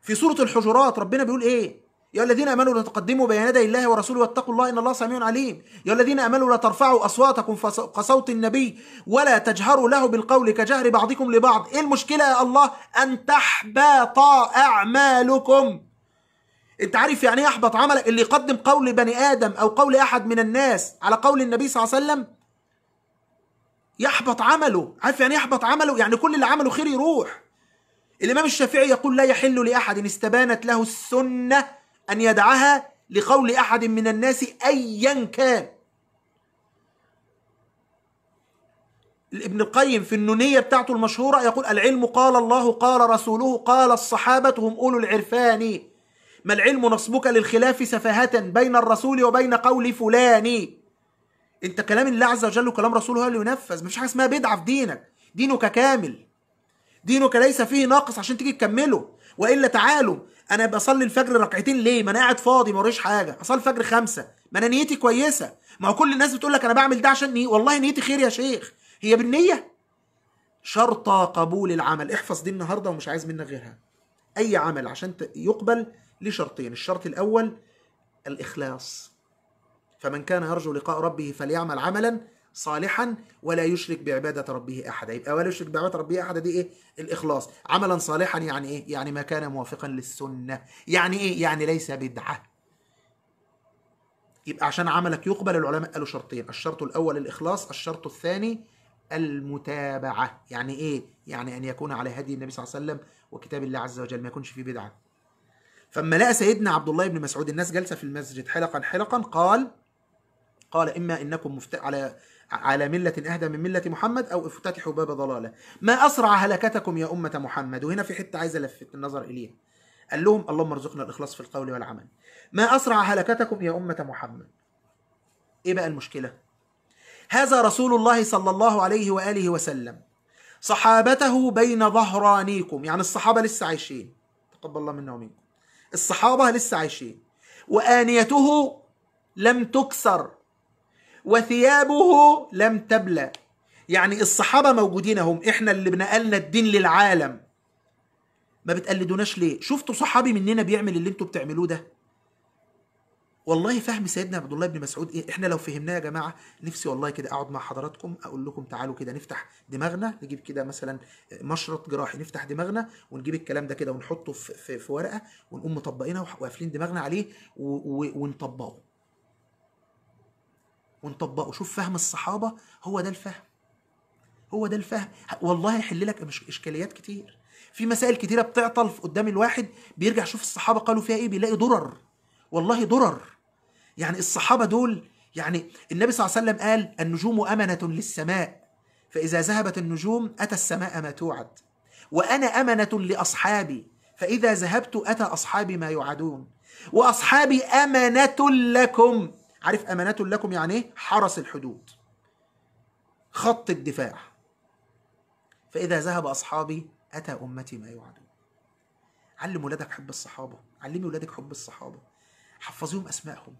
في سوره الحجرات ربنا بيقول ايه؟ يا الذين امنوا لا تقدموا بين يدي الله ورسوله واتقوا الله ان الله سميع عليم. يا الذين امنوا لا ترفعوا اصواتكم فوق صوت النبي ولا تجهروا له بالقول كجهر بعضكم لبعض. ايه المشكله يا الله؟ ان تحبط اعمالكم. انت عارف يعني ايه احبط عملك؟ اللي يقدم قول بني ادم او قول احد من الناس على قول النبي صلى الله عليه وسلم يحبط عمله. عارف يعني ايه يحبط عمله؟ يعني كل اللي عمله خير يروح. الامام الشافعي يقول لا يحل لاحد ان استبانت له السنه أن يدعها لقول أحد من الناس أيا كان. ابن القيم في النونية بتاعته المشهورة يقول العلم قال الله قال رسوله قال الصحابة هم أولو العرفان. ما العلم نصبك للخلاف سفاهة بين الرسول وبين قول فلان. أنت كلام الله عز وجل وكلام رسوله هو اللي ينفذ. مفيش حاجة اسمها بدعة في دينك. دينك كامل، دينك ليس فيه ناقص عشان تيجي تكمله. وإلا تعالوا أنا بصلي الفجر ركعتين ليه؟ ما أنا قاعد فاضي ما وريش حاجة، أصلي الفجر 5، ما أنا نيتي كويسة، ما هو كل الناس بتقول لك أنا بعمل ده عشان والله نيتي خير يا شيخ، هي بالنية شرطة قبول العمل، احفظ دي النهاردة ومش عايز منك غيرها. أي عمل عشان يقبل ليه شرطين، الشرط الأول الإخلاص. فمن كان يرجو لقاء ربه فليعمل عملا صالحا ولا يشرك بعبادة ربه أحدا. يبقى ولا يشرك بعبادة ربه أحدا دي إيه؟ الإخلاص. عملا صالحا يعني إيه؟ يعني ما كان موافقا للسنة. يعني إيه؟ يعني ليس بدعة. يبقى عشان عملك يقبل العلماء قالوا شرطين، الشرط الأول الإخلاص، الشرط الثاني المتابعة. يعني إيه؟ يعني أن يكون على هدي النبي صلى الله عليه وسلم وكتاب الله عز وجل، ما يكونش فيه بدعة. فما لقى سيدنا عبد الله بن مسعود الناس جالسة في المسجد حلقا حلقا قال إما إنكم على على ملة أهدى من ملة محمد أو افتتحوا باب ضلالة، ما أسرع هلكتكم يا أمة محمد. وهنا في حتة عايز ألفت النظر إليها، قال لهم اللهم ارزقنا الإخلاص في القول والعمل. ما أسرع هلكتكم يا أمة محمد. إيه بقى المشكلة؟ هذا رسول الله صلى الله عليه وآله وسلم، صحابته بين ظهرانيكم، يعني الصحابة لسه عايشين، تقبل الله منا ومنكم، الصحابة لسه عايشين، وآنيته لم تكسر وثيابه لم تبلى، يعني الصحابة موجودين اهم، احنا اللي بنقلنا الدين للعالم، ما بتقلدوناش ليه؟ شفتوا صحابي مننا بيعمل اللي انتوا بتعملوه ده؟ والله فهم سيدنا عبد الله بن مسعود ايه؟ احنا لو فهمناه يا جماعه، نفسي والله كده اقعد مع حضراتكم اقول لكم تعالوا كده نفتح دماغنا، نجيب كده مثلا مشرط جراحي، نفتح دماغنا ونجيب الكلام ده كده ونحطه في ورقه ونقوم مطبقينه وقافلين دماغنا عليه ونطبقه. شوف فهم الصحابه، هو ده الفهم، هو ده الفهم، والله يحل لك اشكاليات كتير في مسائل كتيره بتعطل قدام الواحد، بيرجع يشوف الصحابه قالوا فيها ايه، بيلاقي ضرر، والله ضرر. يعني الصحابه دول، يعني النبي صلى الله عليه وسلم قال النجوم امنه للسماء، فاذا ذهبت النجوم اتى السماء ما توعد، وانا امنه لاصحابي، فاذا ذهبت اتى اصحابي ما يوعدون، واصحابي امنه لكم. عارف امانه لكم يعني ايه؟ حرس الحدود، خط الدفاع، فاذا ذهب اصحابي اتى امتي ما يوعدون. علم ولادك حب الصحابه، علمي ولادك حب الصحابه، حفظيهم اسمائهم،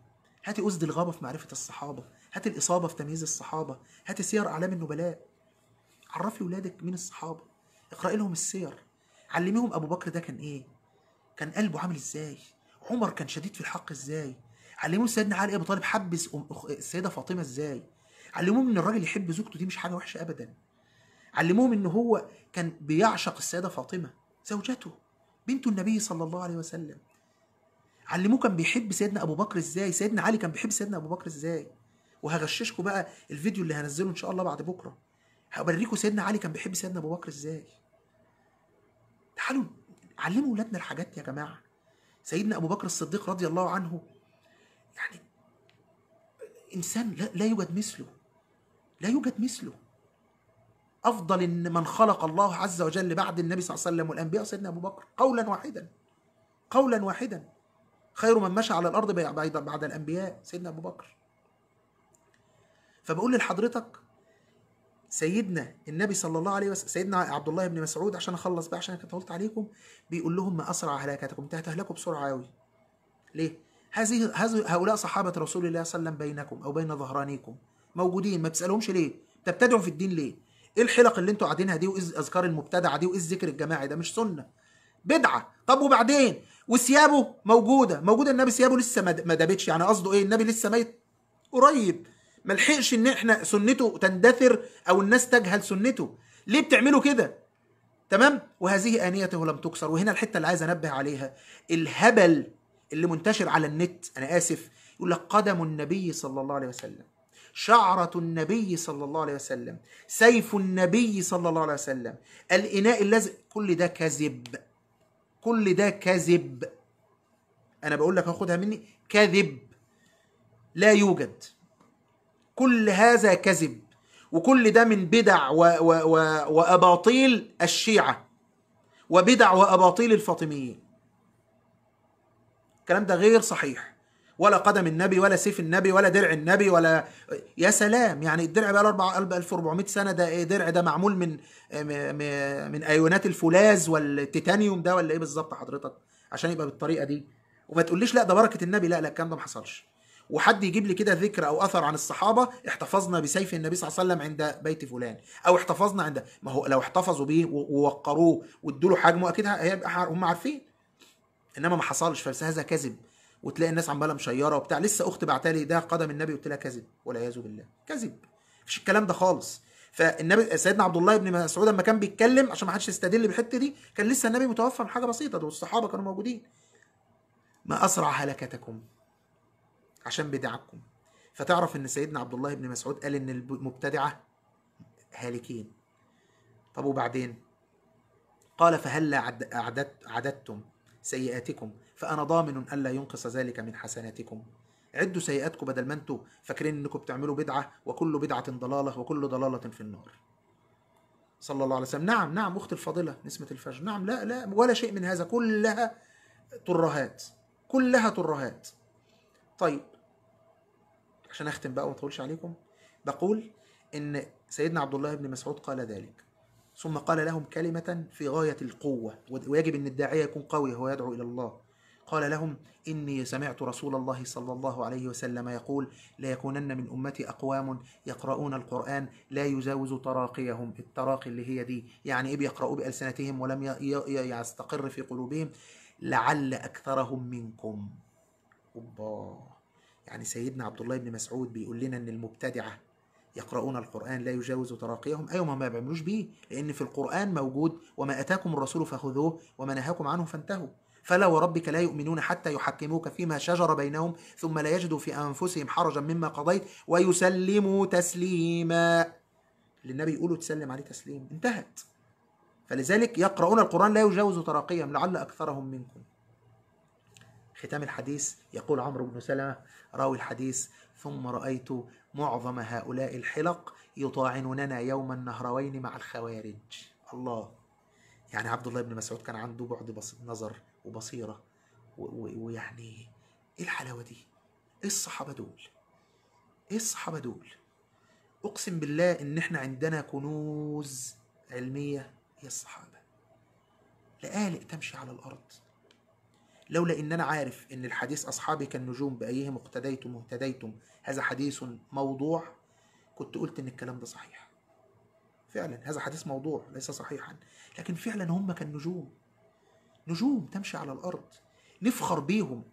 هاتي أسد الغابه في معرفه الصحابه، هاتي الاصابه في تمييز الصحابه، هاتي سير اعلام النبلاء، عرفي ولادك مين الصحابه، اقرأي لهم السير، علميهم ابو بكر ده كان ايه، كان قلبه عامل ازاي، عمر كان شديد في الحق ازاي، علموه سيدنا علي ابو طالب حبس السيده فاطمه ازاي، علموهم ان الراجل يحب زوجته دي مش حاجه وحشه ابدا، علموهم ان هو كان بيعشق السيده فاطمه زوجته بنت النبي صلى الله عليه وسلم، علموه كان بيحب سيدنا ابو بكر ازاي، سيدنا علي كان بيحب سيدنا ابو بكر ازاي. وهغششكم بقى الفيديو اللي هنزله ان شاء الله بعد بكره، هوريكم سيدنا علي كان بيحب سيدنا ابو بكر ازاي. تعالوا علموا اولادنا الحاجات يا جماعه. سيدنا ابو بكر الصديق رضي الله عنه يعني انسان لا يوجد مثله، لا يوجد مثله، افضل ان من خلق الله عز وجل بعد النبي صلى الله عليه وسلم والانبياء سيدنا ابو بكر، قولا واحدا، قولا واحدا، خير من مشى على الارض بعد الانبياء سيدنا ابو بكر. فبقول لحضرتك سيدنا النبي صلى الله عليه وسلم، سيدنا عبد الله بن مسعود، عشان اخلص بقى عشان انا طولت عليكم، بيقول لهم ما اسرع هلاكتكم، انت هتهلكوا بسرعه قوي. ليه؟ هؤلاء صحابة رسول الله صلى الله عليه وسلم بينكم أو بين ظهرانيكم، موجودين، ما بتسألهمش ليه؟ بتبتدعوا في الدين ليه؟ إيه الحلق اللي أنتوا قاعدينها دي، وإيه الأذكار المبتدعة دي، وإيه الذكر الجماعي ده؟ مش سنة، بدعة. طب وبعدين؟ وثيابه موجودة، موجودة، النبي ثيابه لسه ما دابتش، يعني قصده إيه؟ النبي لسه ميت قريب، ما لحقش إن إحنا سنته تندثر أو الناس تجهل سنته، ليه بتعملوا كده؟ تمام؟ وهذه آنيته لم تكسر. وهنا الحتة اللي عايز أنبه عليها، الهبل اللي منتشر على النت، أنا آسف، يقول لك قدم النبي صلى الله عليه وسلم، شعرة النبي صلى الله عليه وسلم، سيف النبي صلى الله عليه وسلم، الإناء اللازق، كل ده كذب، كل ده كذب. أنا بقول لك هاخدها مني، كذب لا يوجد، كل هذا كذب، وكل ده من بدع وأباطيل الشيعة، وبدع وأباطيل الفاطميين. الكلام ده غير صحيح، ولا قدم النبي ولا سيف النبي ولا درع النبي ولا، يا سلام، يعني الدرع بقى له 1400 سنه، ده ايه درع ده؟ معمول من ايونات الفولاذ والتيتانيوم ده ولا ايه بالظبط حضرتك عشان يبقى بالطريقه دي؟ وما تقوليش لا ده بركه النبي، لا لا، الكلام ده ما حصلش. وحد يجيب لي كده ذكر او اثر عن الصحابه احتفظنا بسيف النبي صلى الله عليه وسلم عند بيت فلان، او احتفظنا عند، ما هو لو احتفظوا بيه ووقروه وادوا له حجمه اكيد هم عارفين، انما ما حصلش، فهذا كذب. وتلاقي الناس عماله مشيره وبتاع، لسه اختي بعتالي ده قدم النبي، قلت لها كذب والعياذ بالله، كذب، مفيش الكلام ده خالص. فالنبي سيدنا عبد الله بن مسعود لما كان بيتكلم، عشان ما حدش يستدل بالحته دي، كان لسه النبي متوفى من حاجه بسيطه، دول الصحابه كانوا موجودين. ما اسرع هلكتكم عشان بدعتكم. فتعرف ان سيدنا عبد الله بن مسعود قال ان المبتدعه هالكين. طب وبعدين؟ قال فهلا عددتم سيئاتكم فأنا ضامن ألا ينقص ذلك من حسناتكم، عدوا سيئاتكم بدل ما انتوا فاكرين انكم بتعملوا بدعه، وكل بدعه ضلاله وكل ضلاله في النار. صلى الله عليه وسلم. نعم نعم اختي الفاضله نسمه الفجر، نعم لا لا ولا شيء من هذا، كلها ترهات كلها ترهات. طيب عشان اختم بقى وما اطولش عليكم، بقول ان سيدنا عبد الله بن مسعود قال ذلك، ثم قال لهم كلمة في غاية القوة، ويجب أن الداعية يكون قوي وهو يدعو إلى الله. قال لهم: إني سمعت رسول الله صلى الله عليه وسلم يقول: لا يكونن من أمتي أقوام يقرؤون القرآن لا يجاوز تراقيهم. التراقي اللي هي دي يعني إيه؟ بيقرؤوا بألسنتهم ولم يستقر في قلوبهم. لعل أكثرهم منكم. يعني سيدنا عبد الله بن مسعود بيقول لنا أن المبتدعة يقرؤون القرآن لا يجاوز تراقيهم، أيوة ما بيعملوش بيه، لأن في القرآن موجود: وما أتاكم الرسول فخذوه وما نهاكم عنه فانتهوا، فلا وربك لا يؤمنون حتى يحكموك فيما شجر بينهم ثم لا يجدوا في أنفسهم حرجا مما قضيت ويسلموا تسليما. للنبي يقولوا تسلم عليه تسليم، انتهت. فلذلك يقرؤون القرآن لا يجاوز تراقيهم لعل أكثرهم منكم. ختام الحديث يقول عمرو بن سلمة راوي الحديث: ثم رأيت معظم هؤلاء الحلق يطاعنوننا يوم النهروين مع الخوارج. الله، يعني عبد الله بن مسعود كان عنده بعد نظر وبصيرة، ويعني ايه الحلاوة دي؟ ايه الصحابة دول؟ ايه الصحابة دول؟ اقسم بالله ان احنا عندنا كنوز علمية هي الصحابة. لآلئ تمشي على الارض. لولا إن أنا عارف إن الحديث أصحابي كالنجوم بأيهم اقتديتم اهتديتم هذا حديث موضوع، كنت قلت إن الكلام ده صحيح. فعلا هذا حديث موضوع ليس صحيحا، لكن فعلا هم كالنجوم، نجوم تمشي على الأرض، نفخر بيهم.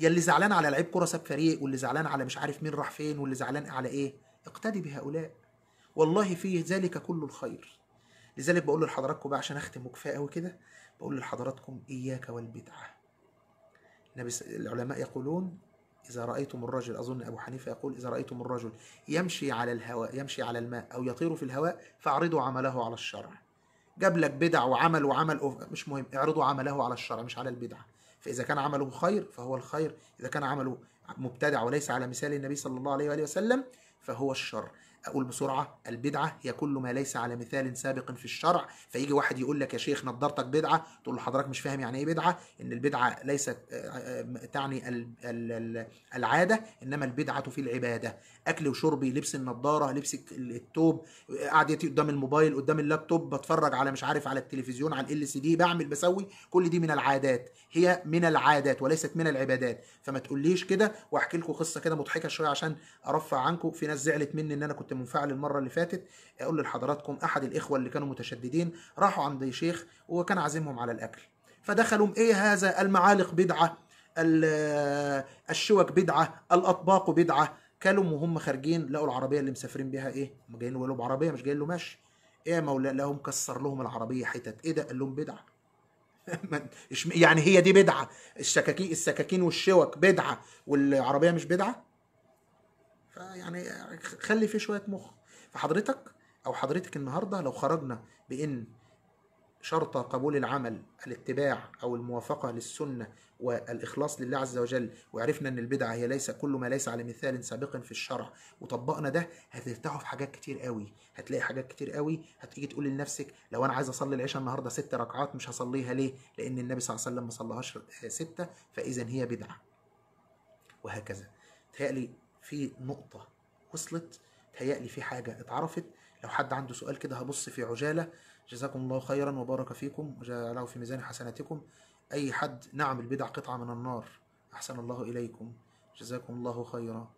يلي زعلان على لعيب كرة ساب فريق، واللي زعلان على مش عارف مين راح فين، واللي زعلان على إيه، اقتدي بهؤلاء، والله فيه ذلك كل الخير. لذلك بقول لحضراتكم بقى عشان أختم وكفاية أوي كده، بقول لحضراتكم إياك والبدعة. العلماء يقولون: إذا رأيتم الرجل، أظن أبو حنيفة يقول: إذا رأيتم الرجل يمشي على الهواء، يمشي على الماء أو يطير في الهواء، فاعرضوا عمله على الشرع. جاب لك بدع وعمل مش مهم، اعرضوا عمله على الشرع مش على البدعة. فإذا كان عمله خير فهو الخير، إذا كان عمله مبتدع وليس على مثال النبي صلى الله عليه وآله وسلم فهو الشر. أقول بسرعة: البدعة هي كل ما ليس على مثال سابق في الشرع. فيجي واحد يقول لك: يا شيخ نضارتك بدعة، تقول له: حضرتك مش فاهم يعني إيه بدعة؟ إن البدعة ليست تعني العادة، إنما البدعة في العبادة. أكل وشربي، لبس النضارة، لبس التوب، قعدتي قدام الموبايل قدام اللابتوب، بتفرج على مش عارف على التلفزيون، على ال LCD، بعمل بسوي، كل دي من العادات، هي من العادات وليست من العبادات. فما تقوليش كده. وأحكي لكم قصة كده مضحكة شوية عشان أرفع عنكم. في ناس زعلت مني إن أنا كنت منفعل المرة اللي فاتت. اقول لحضراتكم: احد الاخوة اللي كانوا متشددين راحوا عند شيخ وكان عازمهم على الاكل، فدخلوا: ايه هذا؟ المعالق بدعة، الشوك بدعة، الاطباق بدعة. كلوا وهم خارجين لقوا العربية اللي مسافرين بها ايه؟ هم جايين ولو بعربية، مش جايين له ماشي. ايه مولا لهم كسر لهم العربية حتت، ايه ده؟ قال لهم بدعة. يعني هي دي بدعة؟ السكاكين والشوك بدعة والعربية مش بدعة؟ فيعني خلي فيه شوية مخ. فحضرتك أو حضرتك النهاردة لو خرجنا بإن شرط قبول العمل الاتباع أو الموافقة للسنة والإخلاص لله عز وجل، وعرفنا أن البدعة هي ليس كل ما ليس على مثال سابق في الشرع، وطبقنا ده، هترتاحوا في حاجات كتير قوي، هتلاقي حاجات كتير قوي. هتيجي تقول لنفسك: لو أنا عايز أصلي العشاء النهاردة 6 ركعات مش هصليها. ليه؟ لأن النبي صلى الله عليه وسلم ما صلاهاش 6، فإذا هي بدعة. وهكذا. تهيألي في نقطة وصلت، تهيألي في حاجة اتعرفت. لو حد عنده سؤال كده هبص في عجالة. جزاكم الله خيرا وبارك فيكم وجعله في ميزان حسناتكم. أي حد: نعم البدع قطعة من النار. أحسن الله إليكم، جزاكم الله خيرا.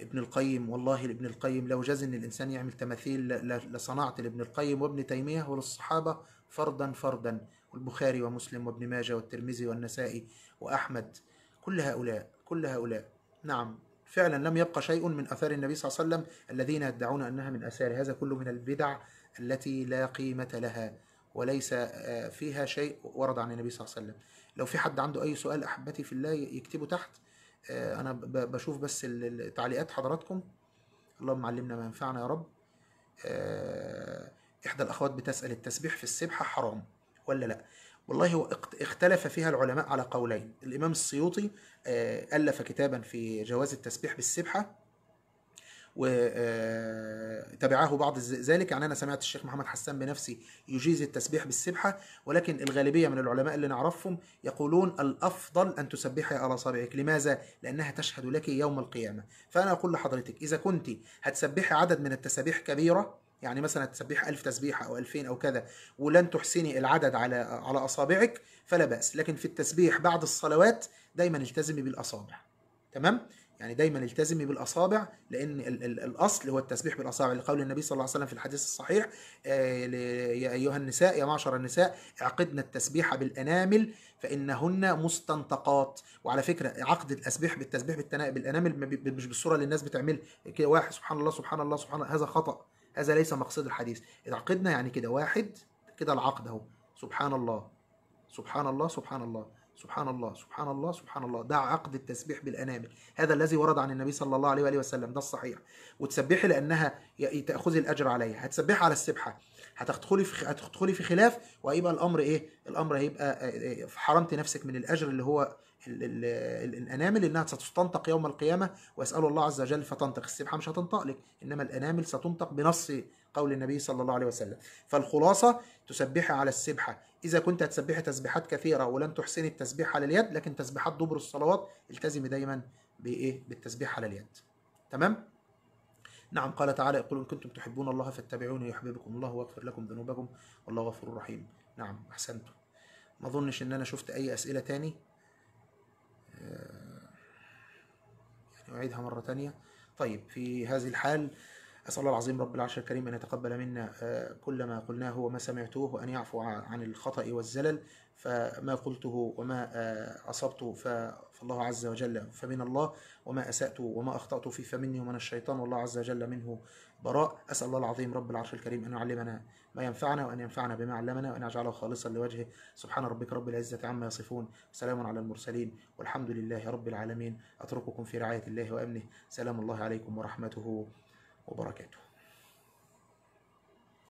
ابن القيم، والله لابن القيم لو جاز إن الإنسان يعمل تماثيل لصنعت لابن القيم وابن تيمية وللصحابة فردا فردا، والبخاري ومسلم وابن ماجه والترمذي والنسائي وأحمد، كل هؤلاء. نعم فعلا لم يبقى شيء من أثار النبي صلى الله عليه وسلم الذين يدعون أنها من أثار. هذا كله من البدع التي لا قيمة لها وليس فيها شيء ورد عن النبي صلى الله عليه وسلم. لو في حد عنده أي سؤال أحبتي في الله يكتبه تحت، أنا بشوف بس التعليقات حضراتكم. اللهم علمنا ما ينفعنا يا رب. إحدى الأخوات بتسأل: التسبيح في السبحة حرام ولا لا؟ والله هو اختلف فيها العلماء على قولين. الإمام السيوطي ألف كتابا في جواز التسبيح بالسبحة وتبعه بعض ذلك، يعني أنا سمعت الشيخ محمد حسان بنفسي يجيز التسبيح بالسبحة، ولكن الغالبية من العلماء اللي نعرفهم يقولون الأفضل أن تسبحي على أصابعك. لماذا؟ لأنها تشهد لك يوم القيامة. فأنا أقول لحضرتك إذا كنت هتسبحي عدد من التسابيح كبيرة، يعني مثلا تسبيح 1000 تسبيحة أو 2000 أو كذا، ولن تحسني العدد على أصابعك فلا بأس، لكن في التسبيح بعد الصلوات دايما التزمي بالأصابع. تمام؟ يعني دايما التزمي بالأصابع، لأن الأصل هو التسبيح بالأصابع، لقول النبي صلى الله عليه وسلم في الحديث الصحيح: يا أيها النساء، يا معشر النساء، اعقدن التسبيح بالأنامل فإنهن مستنطقات. وعلى فكرة عقد التسبيح بالأنامل مش بالصورة اللي الناس بتعملها كده، واحد سبحان الله سبحان الله سبحان الله، هذا خطأ، هذا ليس مقصد الحديث. إذا عقدنا يعني كده واحد كده العقد اهو، سبحان الله سبحان الله سبحان الله سبحان الله سبحان الله سبحان الله، ده عقد التسبيح بالأنامل، هذا الذي ورد عن النبي صلى الله عليه وآله وسلم، ده الصحيح. وتسبحي لأنها تأخذي الأجر عليها. هتسبحي على السبحة هتدخلي في خلاف، وهيبقى الأمر إيه؟ الأمر هيبقى حرمتي نفسك من الأجر اللي هو الأنامل، إنها ستستنطق يوم القيامة، وأسأل الله عز وجل فتنطق. السبحة مش هتنطق لك، إنما الأنامل ستنطق بنص قول النبي صلى الله عليه وسلم. فالخلاصة تسبحي على السبحة. إذا كنت هتسبحي تسبيحات كثيرة ولن تحسني التسبيح على اليد، لكن تسبيحات دبر الصلوات التزمي دايما بإيه؟ بالتسبيح على اليد. تمام؟ نعم. قال تعالى: يقول إن كنتم تحبون الله فاتبعوني يحببكم الله ويغفر لكم ذنوبكم والله غفور رحيم. نعم، أحسنتم. ما أظنش إن أنا شفت أي أسئلة تاني، يعني أعيدها مرة تانية. طيب، في هذه الحال أسأل الله العظيم رب العرش الكريم أن يتقبل منا كل ما قلناه وما سمعتوه، وأن يعفو عن الخطأ والزلل، فما قلته وما أصبته فالله عز وجل فمن الله، وما أسأت وما أخطأت فيه فمني ومن الشيطان، والله عز وجل منه براء. أسأل الله العظيم رب العرش الكريم أن يعلمنا ما ينفعنا، وأن ينفعنا بما علمنا، وأن يجعله خالصا لوجهه. سبحان ربك رب العزة عما يصفون، سلام على المرسلين، والحمد لله رب العالمين. أترككم في رعاية الله وأمنه، سلام الله عليكم ورحمته وبركاته.